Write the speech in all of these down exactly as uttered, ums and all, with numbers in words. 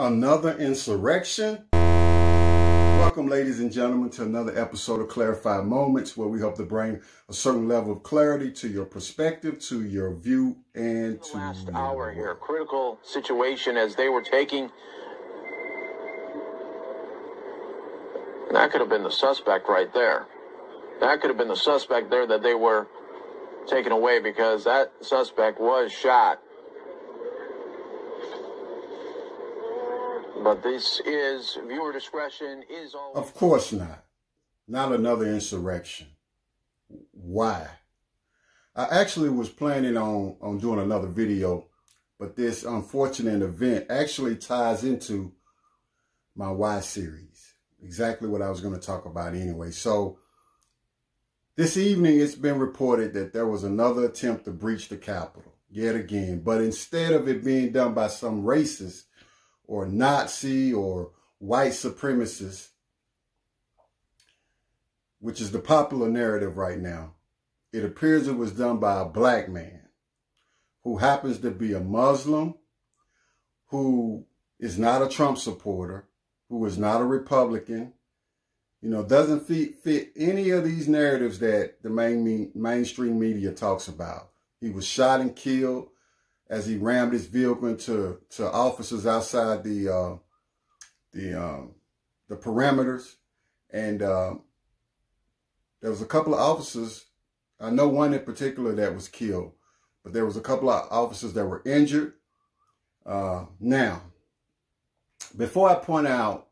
Another insurrection? Welcome, ladies and gentlemen, to another episode of Clarified Moments, where we hope to bring a certain level of clarity to your perspective, to your view, and to last hour here. Critical situation as they were taking. And that could have been the suspect right there. That could have been the suspect there that they were taken away, because that suspect was shot. But this is, viewer discretion is all... Of course not. Not another insurrection. Why? I actually was planning on, on doing another video, but this unfortunate event actually ties into my Why series. Exactly what I was going to talk about anyway. So, this evening it's been reported that there was another attempt to breach the Capitol, yet again. But instead of it being done by some racist or Nazi or white supremacist, which is the popular narrative right now, it appears it was done by a black man who happens to be a Muslim, who is not a Trump supporter, who is not a Republican, you know, doesn't fit, fit any of these narratives that the main, mainstream media talks about. He was shot and killed as he rammed his vehicle into to officers outside the uh, the um, the perimeters, and uh, there was a couple of officers. I know one in particular that was killed, but there was a couple of officers that were injured. Uh, now, before I point out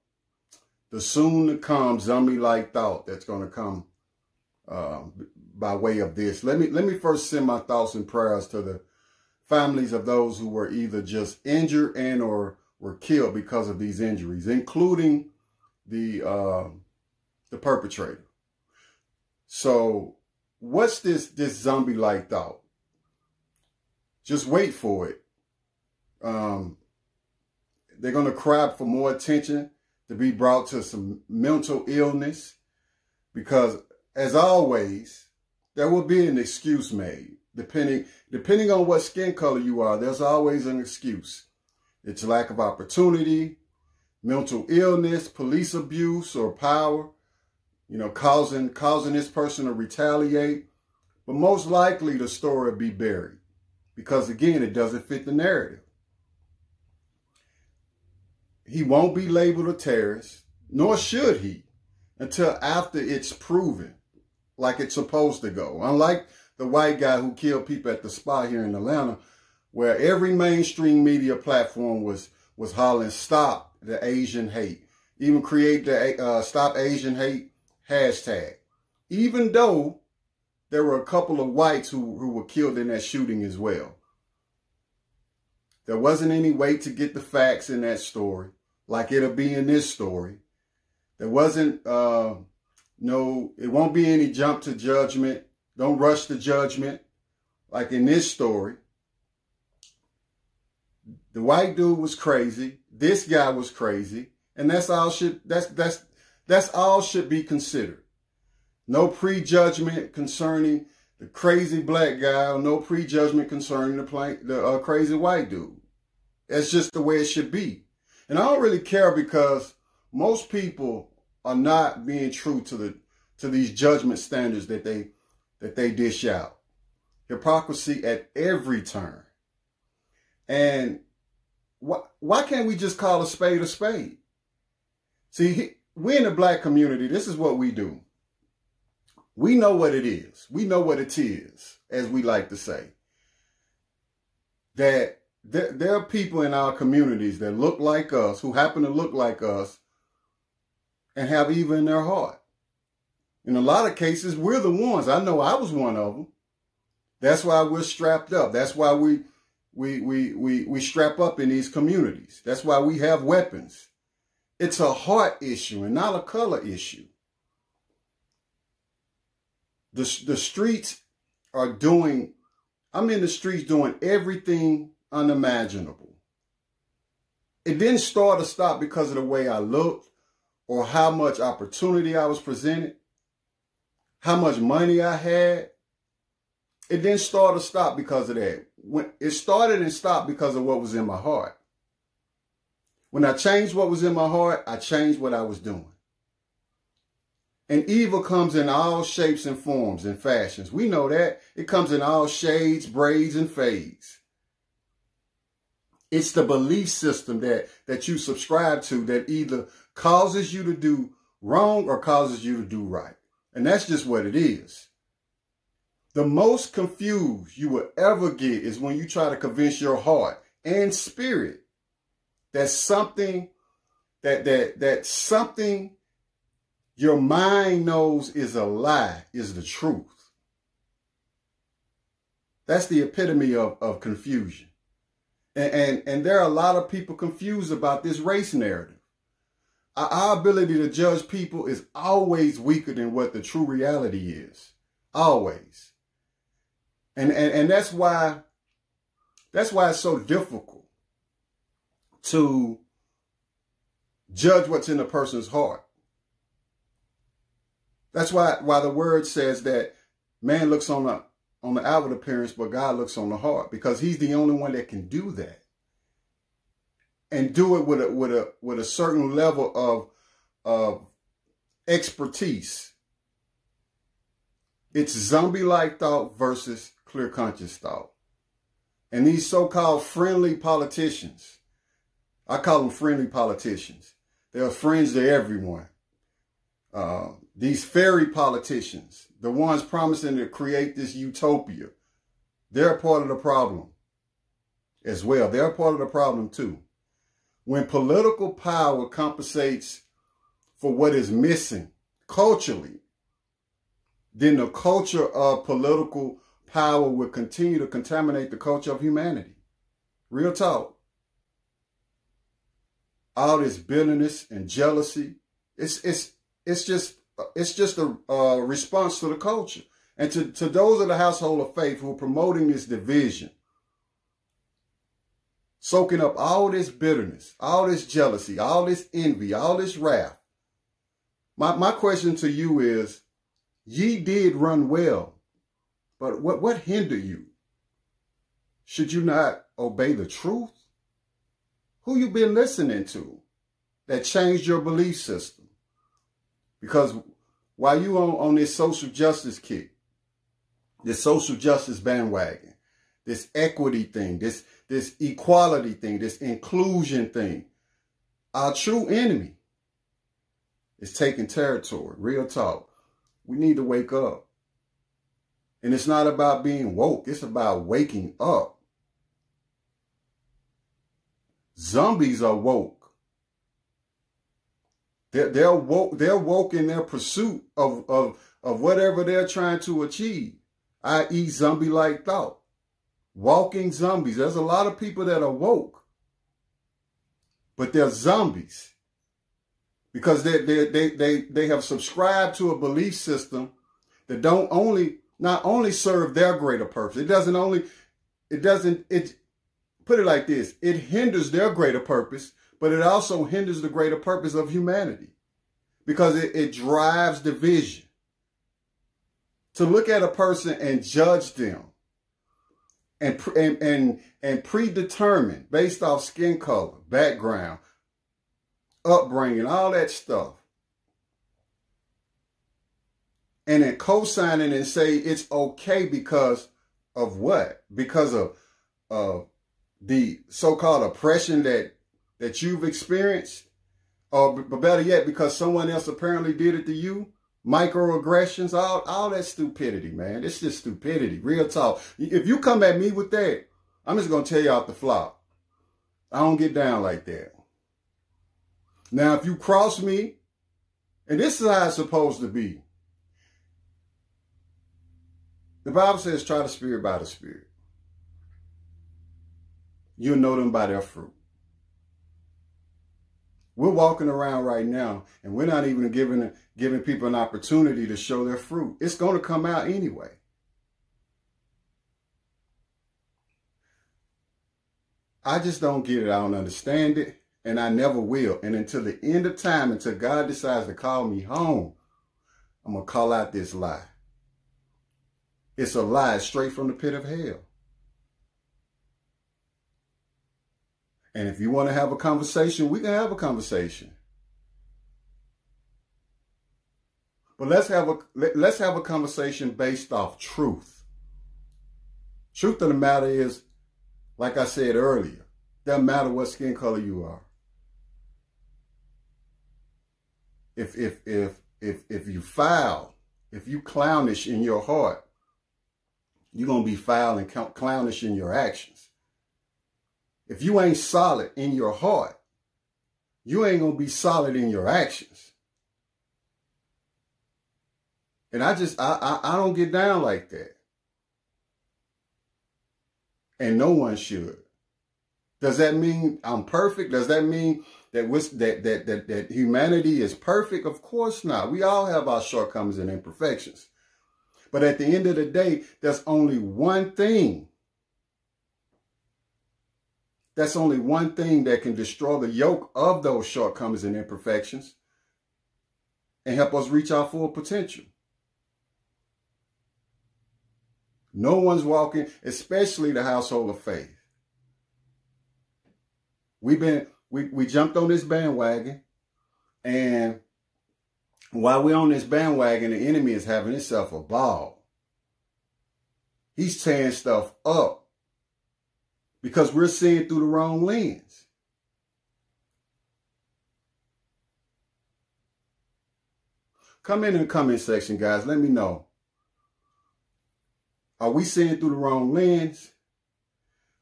the soon-to-come zombie-like thought that's going to come uh, by way of this, let me let me first send my thoughts and prayers to the families of those who were either just injured and or were killed because of these injuries, including the uh, the perpetrator. So what's this, this zombie-like thought? Just wait for it. Um, they're going to cry for more attention, to be brought to some mental illness, because as always, there will be an excuse made. Depending, depending on what skin color you are, there's always an excuse. It's lack of opportunity, mental illness, police abuse or power, you know, causing, causing this person to retaliate. But most likely the story will be buried because, again, it doesn't fit the narrative. He won't be labeled a terrorist, nor should he, until after it's proven like it's supposed to go. Unlike the white guy who killed people at the spa here in Atlanta, where every mainstream media platform was was hollering, stop the Asian hate. Even create the uh, stop Asian hate hashtag. Even though there were a couple of whites who, who were killed in that shooting as well. There wasn't any way to get the facts in that story, like it'll be in this story. There wasn't, uh, no, it won't be any jump to judgment. Don't rush the judgment, like in this story. The white dude was crazy. This guy was crazy, and that's all should that's that's that's all should be considered. No prejudgment concerning the crazy black guy, or no prejudgment concerning the plain, the uh, crazy white dude. That's just the way it should be. And I don't really care, because most people are not being true to the to these judgment standards that they. that they dish out. Hypocrisy at every turn. And wh why can't we just call a spade a spade? See, he, we in the black community, this is what we do. We know what it is. We know what it is, as we like to say. That there, there are people in our communities that look like us, who happen to look like us, and have evil in their heart. In a lot of cases, we're the ones. I know I was one of them. That's why we're strapped up. That's why we, we, we, we, we strap up in these communities. That's why we have weapons. It's a heart issue and not a color issue. The, the streets are doing, I'm in the streets doing everything unimaginable. It didn't start or stop because of the way I looked or how much opportunity I was presented, how much money I had. It didn't start or stop because of that. When it started and stopped because of what was in my heart. When I changed what was in my heart, I changed what I was doing. And evil comes in all shapes and forms and fashions. We know that. It comes in all shades, braids, and fades. It's the belief system that, that you subscribe to that either causes you to do wrong or causes you to do right. And that's just what it is. The most confused you will ever get is when you try to convince your heart and spirit that something, that, that, that something your mind knows is a lie, is the truth. That's the epitome of, of confusion. And, and, and there are a lot of people confused about this race narrative. Our, our ability to judge people is always weaker than what the true reality is. Always. And, and, and that's why, that's why it's so difficult to judge what's in a person's heart. That's why, why the word says that man looks on the, on the outward appearance, but God looks on the heart, because he's the only one that can do that and do it with a, with a, with a certain level of, of expertise. It's zombie-like thought versus clear conscious thought. And these so-called friendly politicians, I call them friendly politicians. They're friends to everyone. Uh, these fairy politicians, the ones promising to create this utopia, they're part of the problem as well. They're part of the problem too. When political power compensates for what is missing culturally, then the culture of political power will continue to contaminate the culture of humanity. Real talk. All this bitterness and jealousy, it's, it's, It's just, it's just a uh, response to the culture. And to, to those of the household of faith who are promoting this division, soaking up all this bitterness, all this jealousy, all this envy, all this wrath. My, my question to you is, ye did run well, but what, what hindered you? Should you not obey the truth? Who you been listening to that changed your belief system? Because while you on, on this social justice kick, this social justice bandwagon, this equity thing, this, this equality thing, this inclusion thing, our true enemy is taking territory. Real talk. We need to wake up. And it's not about being woke. It's about waking up. Zombies are woke. They're, they're woke. They're woke in their pursuit of of of whatever they're trying to achieve, that is, zombie-like thought, walking zombies. There's a lot of people that are woke, but they're zombies because they they they they they have subscribed to a belief system that don't only not only serve their greater purpose. It doesn't only it doesn't it put it like this. It hinders their greater purpose. But it also hinders the greater purpose of humanity because it, it drives division. To look at a person and judge them and, and, and, and predetermine based off skin color, background, upbringing, all that stuff. And then co-signing and say it's okay because of what? Because of, of the so-called oppression that that you've experienced, or better yet, because someone else apparently did it to you, microaggressions, all, all that stupidity, man. It's just stupidity, real talk. If you come at me with that, I'm just going to tell you out the flop. I don't get down like that. Now, if you cross me, and this is how it's supposed to be. The Bible says, try the spirit by the spirit. You'll know them by their fruit. We're walking around right now, and we're not even giving, giving people an opportunity to show their fruit. It's going to come out anyway. I just don't get it. I don't understand it, and I never will. And until the end of time, until God decides to call me home, I'm going to call out this lie. It's a lie straight from the pit of hell. And if you want to have a conversation, we can have a conversation. But let's have a let's have a conversation based off truth. Truth of the matter is, like I said earlier, doesn't matter what skin color you are. If if if if if you foul, if you clownish in your heart, you're gonna be foul and clownish in your actions. If you ain't solid in your heart, you ain't gonna be solid in your actions. And I just, I, I, I don't get down like that. And no one should. Does that mean I'm perfect? Does that mean that that that that that humanity is perfect? Of course not. We all have our shortcomings and imperfections. But at the end of the day, there's only one thing. That's only one thing that can destroy the yoke of those shortcomings and imperfections and help us reach our full potential. No one's walking, especially the household of faith. We've been, we, we jumped on this bandwagon, and while we're on this bandwagon, the enemy is having himself a ball. He's tearing stuff up because we're seeing through the wrong lens. Come in the comment section, guys. Let me know. Are we seeing through the wrong lens?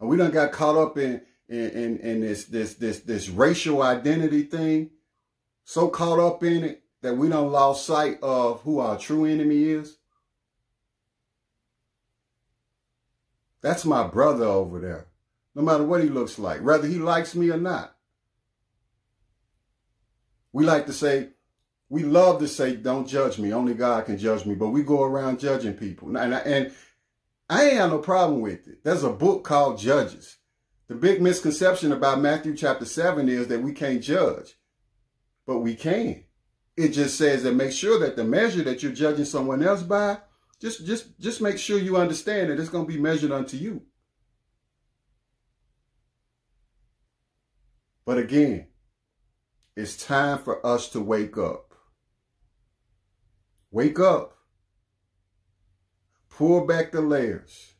Are we done got caught up in in, in, in this, this, this, this racial identity thing? So caught up in it that we done lost sight of who our true enemy is? That's my brother over there. No matter what he looks like, whether he likes me or not. We like to say, we love to say, don't judge me. Only God can judge me. But we go around judging people. And, and I ain't have no problem with it. There's a book called Judges. The big misconception about Matthew chapter seven is that we can't judge. But we can. It just says that make sure that the measure that you're judging someone else by, just, just, just make sure you understand that it's going to be measured unto you. But again, it's time for us to wake up. Wake up. Pull back the layers.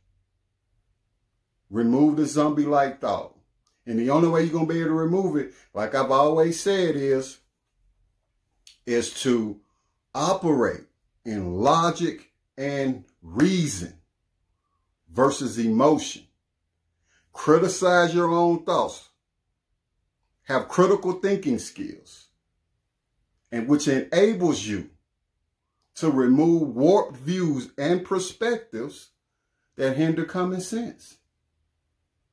Remove the zombie-like thought. And the only way you're going to be able to remove it, like I've always said, is, is to operate in logic and reason versus emotion. Criticize your own thoughts. Have critical thinking skills, and which enables you to remove warped views and perspectives that hinder common sense.